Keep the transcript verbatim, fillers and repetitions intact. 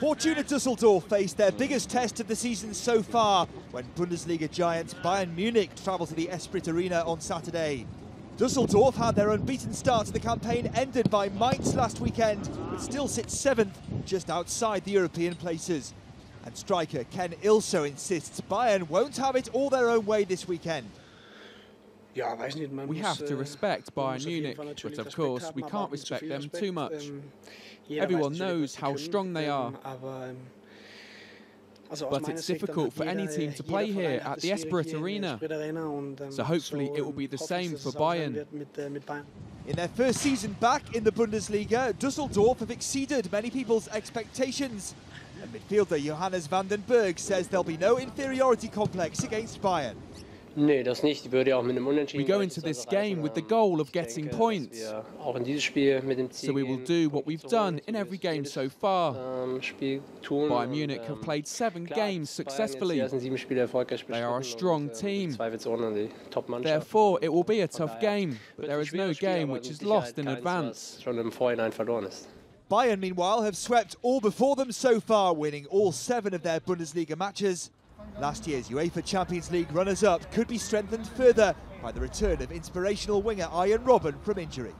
Fortuna Düsseldorf faced their biggest test of the season so far when Bundesliga giants Bayern Munich travel to the Esprit Arena on Saturday. Düsseldorf had their unbeaten start to the campaign ended by Mainz last weekend, but still sits seventh, just outside the European places. And striker Ken Ilso insists Bayern won't have it all their own way this weekend. We have to respect Bayern Munich, but of course we can't respect them too much. Everyone knows how strong they are. But it's difficult for any team to play here at the Esprit Arena. So hopefully it will be the same for Bayern. In their first season back in the Bundesliga, Düsseldorf have exceeded many people's expectations. And midfielder Johannes van den Bergh says there'll be no inferiority complex against Bayern. We go into this game with the goal of getting points, so we will do what we've done in every game so far. Bayern Munich have played seven games successfully. They are a strong team. Therefore, it will be a tough game, but there is no game which is lost in advance. Bayern, meanwhile, have swept all before them so far, winning all seven of their Bundesliga matches. Last year's UEFA Champions League runners-up could be strengthened further by the return of inspirational winger Arjen Robben from injury.